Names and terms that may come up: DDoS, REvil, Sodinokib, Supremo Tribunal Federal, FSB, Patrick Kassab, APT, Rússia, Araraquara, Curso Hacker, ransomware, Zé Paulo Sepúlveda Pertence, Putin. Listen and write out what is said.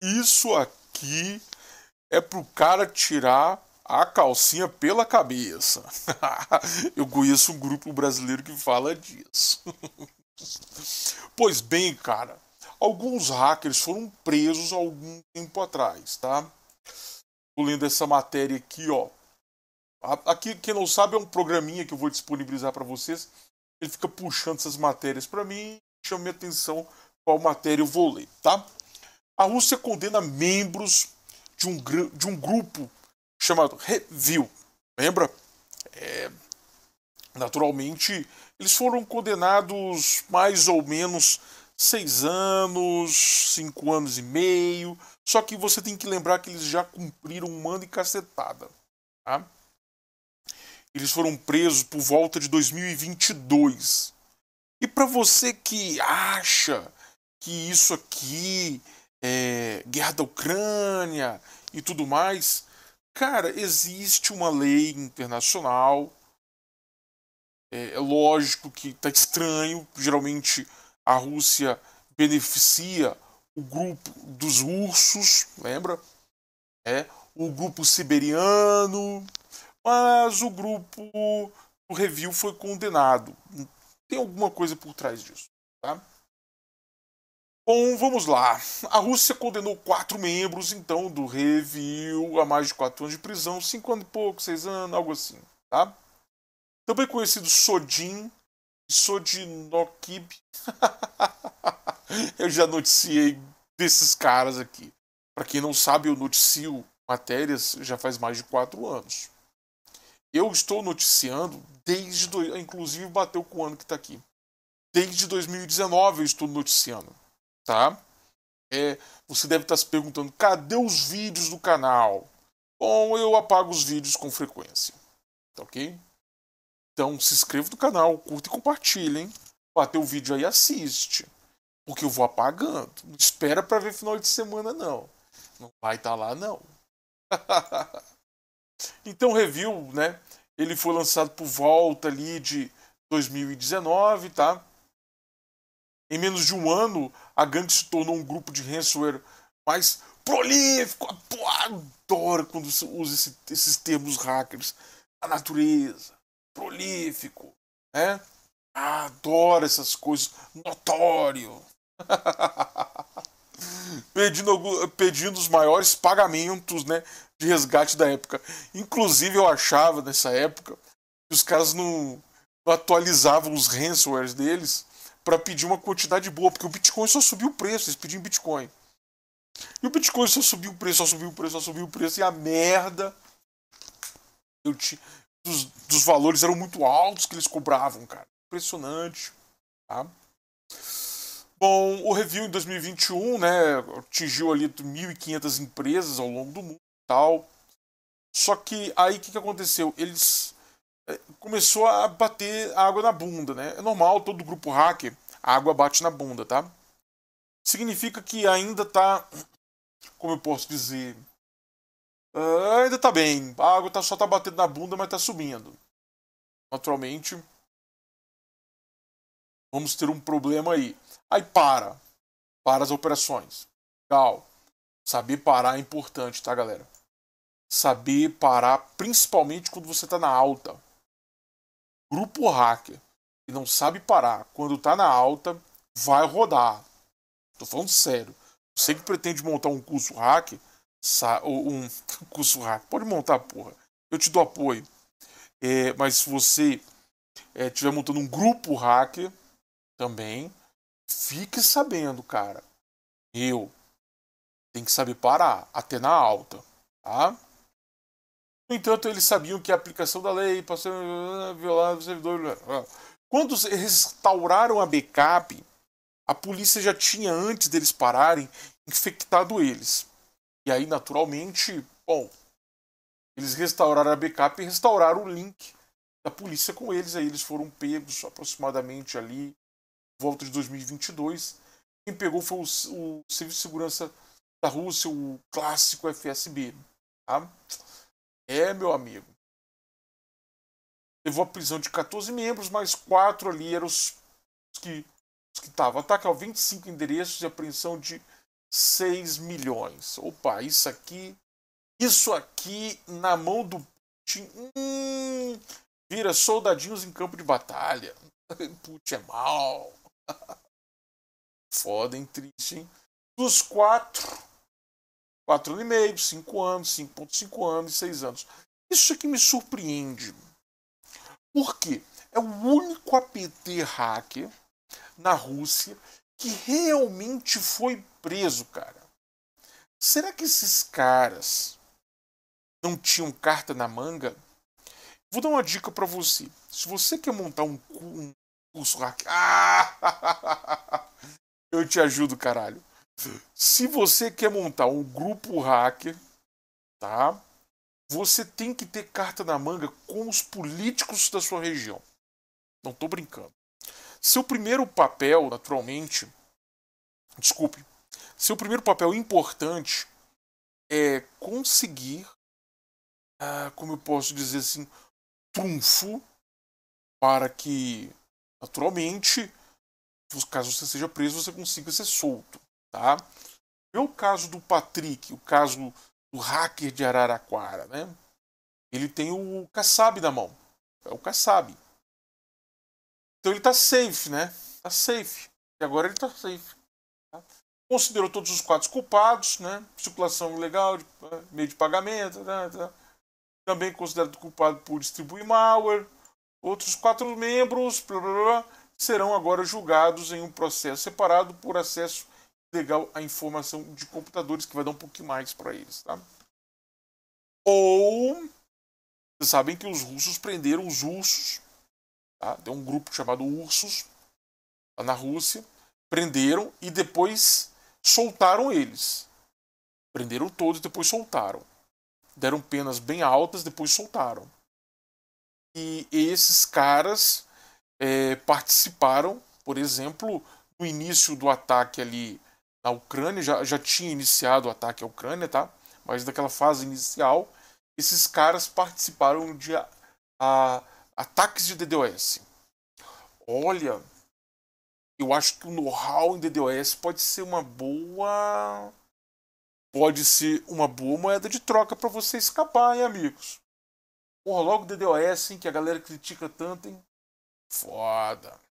Isso aqui é pro cara tirar a calcinha pela cabeça. Eu conheço um grupo brasileiro que fala disso. Pois bem, cara, alguns hackers foram presos há algum tempo atrás, tá? Tô lendo essa matéria aqui, ó. Aqui, quem não sabe, é um programinha que eu vou disponibilizar para vocês. Ele fica puxando essas matérias para mim, chama minha atenção qual matéria eu vou ler, tá? A Rússia condena membros de um grupo chamado REvil. Lembra? Naturalmente, eles foram condenados mais ou menos 6 anos, 5 anos e meio. Só que você tem que lembrar que eles já cumpriram um ano e cacetada, tá? Eles foram presos por volta de 2022. E para você que acha que isso aqui é guerra da Ucrânia e tudo mais, cara, existe uma lei internacional. É lógico que tá estranho. Geralmente a Rússia beneficia o grupo dos ursos, lembra? O grupo siberiano. Mas o grupo do REvil foi condenado. Tem alguma coisa por trás disso, tá? Bom, vamos lá. A Rússia condenou 4 membros, então, do REvil a mais de 4 anos de prisão. 5 anos e pouco, 6 anos, algo assim, tá? Também conhecido Sodinokib. Eu já noticiei desses caras aqui. Pra quem não sabe, eu noticio matérias já faz mais de 4 anos. Eu estou noticiando desde... Inclusive bateu com o ano que está aqui. Desde 2019 eu estou noticiando, tá? Você deve estar se perguntando, cadê os vídeos do canal? Bom, eu apago os vídeos com frequência, tá ok? Então se inscreva no canal, curta e compartilha, hein? Bateu o vídeo aí, assiste. Porque eu vou apagando. Não espera para ver final de semana, não. Não vai estar lá, não. Então, REvil, né? Ele foi lançado por volta ali de 2019, tá? Em menos de um ano, a gangue se tornou um grupo de ransomware mais prolífico. Pô, adoro quando se usa esses termos hackers. A natureza, prolífico, né? Adoro essas coisas. Notório. Pedindo os maiores pagamentos, né, de resgate da época. Inclusive eu achava nessa época que os caras não atualizavam os ransomwares deles para pedir uma quantidade boa, porque o Bitcoin só subiu o preço, eles pediam Bitcoin. E o Bitcoin só subiu o preço, só subiu o preço, só subiu o preço, e a merda dos valores eram muito altos que eles cobravam, cara. Impressionante, tá? Bom, o REvil em 2021, né, atingiu ali 1.500 empresas ao longo do mundo e tal. Só que aí o que aconteceu? Eles começou a bater água na bunda, né? É normal, todo grupo hacker, a água bate na bunda, tá? Significa que ainda tá, como eu posso dizer, ainda tá bem. A água só tá batendo na bunda, mas tá subindo. Naturalmente, vamos ter um problema aí. Aí para as operações. Legal. Saber parar é importante, tá, galera? Saber parar, principalmente quando você tá na alta. Grupo hacker que não sabe parar quando tá na alta, vai rodar. Tô falando sério. Você que pretende montar um curso hacker, ou um curso hacker, pode montar, porra. Eu te dou apoio. Mas se você estiver montando um grupo hacker também, fique sabendo, cara. Tem que saber parar, até na alta, tá? No entanto, eles sabiam que a aplicação da lei passou a violar o servidor. Quando restauraram a backup, a polícia já tinha, antes deles pararem, infectado eles. E aí, naturalmente, bom, eles restauraram a backup e restauraram o link da polícia com eles. Aí eles foram pegos aproximadamente ali volta de 2022. Quem pegou foi o Serviço de Segurança da Rússia, o clássico FSB, tá? Meu amigo, levou a prisão de 14 membros, mais 4 ali eram os que estavam. Ataque a 25 endereços e apreensão de 6 milhões. Opa, isso aqui na mão do Putin vira soldadinhos em campo de batalha. Putin é mal. Foda, hein? Triste, hein? Dos 4 anos e meio, 5 anos, 5,5 anos, 6 anos. Isso aqui me surpreende. Por quê? É o único APT hacker na Rússia que realmente foi preso, cara. Será que esses caras não tinham carta na manga? Vou dar uma dica pra você. Se você quer montar um curso hacker... Ah! Eu te ajudo, caralho. Se você quer montar um grupo hacker, tá? Você tem que ter carta na manga com os políticos da sua região. Não tô brincando. Seu primeiro papel, naturalmente... Desculpe. Seu primeiro papel importante é conseguir... como eu posso dizer assim... trunfo para que, naturalmente, caso você seja preso, você consiga ser solto, tá? É o caso do Patrick, o caso do hacker de Araraquara, né? Ele tem o Kassab na mão, é o Kassab. Então ele tá safe, né? Tá safe. E agora ele tá safe. Tá? Considerou todos os 4 culpados, né? Circulação ilegal, meio de pagamento, né? Também considerado culpado por distribuir malware. Outros 4 membros serão agora julgados em um processo separado por acesso ilegal à informação de computadores, que vai dar um pouquinho mais para eles, tá? Ou, vocês sabem que os russos prenderam os ursos, tá? Tem um grupo chamado Ursos, lá na Rússia, prenderam e depois soltaram eles. Prenderam todos e depois soltaram. Deram penas bem altas, depois soltaram. E esses caras participaram, por exemplo, no início do ataque ali na Ucrânia, já tinha iniciado o ataque à Ucrânia, tá? Mas naquela fase inicial, esses caras participaram de ataques de DDoS. Olha, eu acho que o know-how em DDoS pode ser uma boa moeda de troca para você escapar, hein, amigos? Porra, logo DDoS, hein, que a galera critica tanto, hein? Foda.